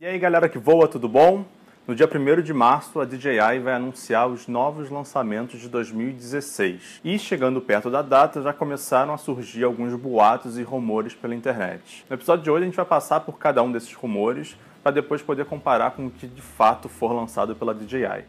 E aí galera que voa, tudo bom? No dia 1º de março a DJI vai anunciar os novos lançamentos de 2016. E chegando perto da data já começaram a surgir alguns boatos e rumores pela internet. No episódio de hoje a gente vai passar por cada um desses rumores para depois poder comparar com o que de fato for lançado pela DJI.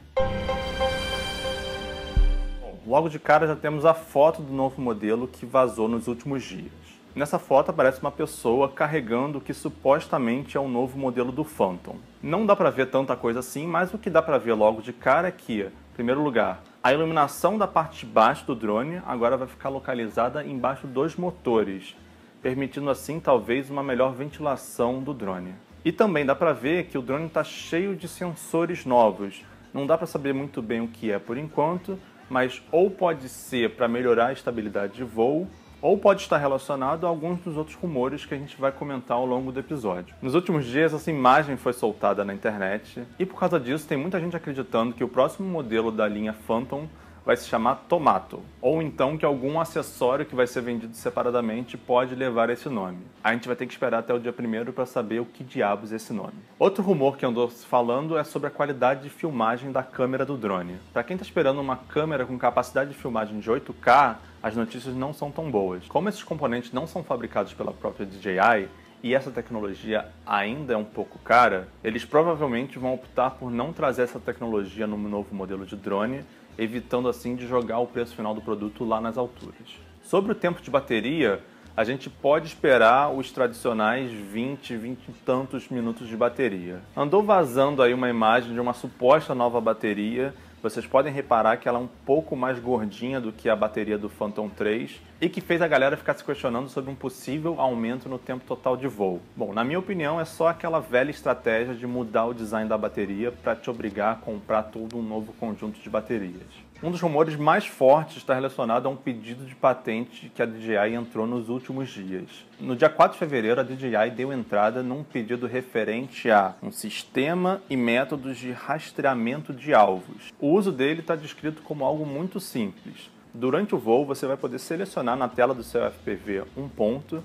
Bom, logo de cara já temos a foto do novo modelo que vazou nos últimos dias. Nessa foto aparece uma pessoa carregando o que supostamente é um novo modelo do Phantom. Não dá pra ver tanta coisa assim, mas o que dá pra ver logo de cara é que, em primeiro lugar, a iluminação da parte de baixo do drone agora vai ficar localizada embaixo dos motores, permitindo assim talvez uma melhor ventilação do drone. E também dá pra ver que o drone está cheio de sensores novos. Não dá pra saber muito bem o que é por enquanto, mas ou pode ser para melhorar a estabilidade de voo, ou pode estar relacionado a alguns dos outros rumores que a gente vai comentar ao longo do episódio. Nos últimos dias, essa imagem foi soltada na internet, e por causa disso tem muita gente acreditando que o próximo modelo da linha Phantom vai se chamar Tomato, ou então que algum acessório que vai ser vendido separadamente pode levar esse nome. A gente vai ter que esperar até o dia 1º para saber o que diabos é esse nome. Outro rumor que andou se falando é sobre a qualidade de filmagem da câmera do drone. Para quem está esperando uma câmera com capacidade de filmagem de 8K, as notícias não são tão boas. Como esses componentes não são fabricados pela própria DJI, e essa tecnologia ainda é um pouco cara, eles provavelmente vão optar por não trazer essa tecnologia no novo modelo de drone, evitando assim de jogar o preço final do produto lá nas alturas. Sobre o tempo de bateria, a gente pode esperar os tradicionais 20 e tantos minutos de bateria. Andou vazando aí uma imagem de uma suposta nova bateria. Vocês podem reparar que ela é um pouco mais gordinha do que a bateria do Phantom 3 e que fez a galera ficar se questionando sobre um possível aumento no tempo total de voo. Bom, na minha opinião, é só aquela velha estratégia de mudar o design da bateria para te obrigar a comprar todo um novo conjunto de baterias. Um dos rumores mais fortes está relacionado a um pedido de patente que a DJI entrou nos últimos dias. No dia 4 de fevereiro, a DJI deu entrada num pedido referente a um sistema e métodos de rastreamento de alvos. O uso dele está descrito como algo muito simples. Durante o voo, você vai poder selecionar na tela do seu FPV um ponto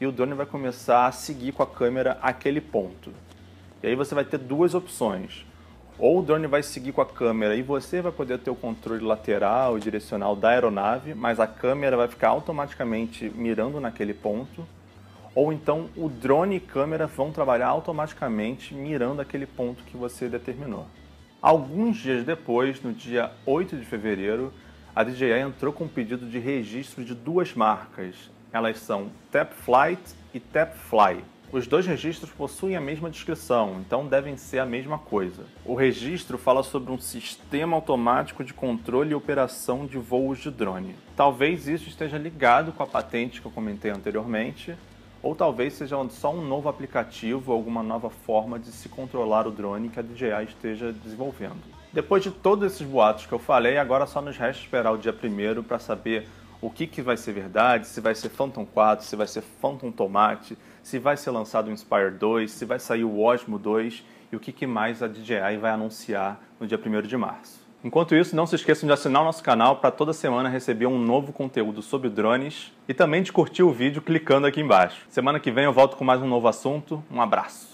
e o drone vai começar a seguir com a câmera aquele ponto. E aí você vai ter duas opções. Ou o drone vai seguir com a câmera e você vai poder ter o controle lateral e direcional da aeronave, mas a câmera vai ficar automaticamente mirando naquele ponto. Ou então o drone e câmera vão trabalhar automaticamente mirando aquele ponto que você determinou. Alguns dias depois, no dia 8 de fevereiro, a DJI entrou com um pedido de registro de duas marcas. Elas são Tap Flight e Tap Fly. Os dois registros possuem a mesma descrição, então devem ser a mesma coisa. O registro fala sobre um sistema automático de controle e operação de voos de drone. Talvez isso esteja ligado com a patente que eu comentei anteriormente, ou talvez seja só um novo aplicativo, alguma nova forma de se controlar o drone que a DJI esteja desenvolvendo. Depois de todos esses boatos que eu falei, agora só nos resta esperar o dia 1º para saber o que vai ser verdade, se vai ser Phantom 4, se vai ser Phantom Tomate, se vai ser lançado o Inspire 2, se vai sair o Osmo 2 e o que mais a DJI vai anunciar no dia 1º de março. Enquanto isso, não se esqueçam de assinar o nosso canal para toda semana receber um novo conteúdo sobre drones e também de curtir o vídeo clicando aqui embaixo. Semana que vem eu volto com mais um novo assunto. Um abraço!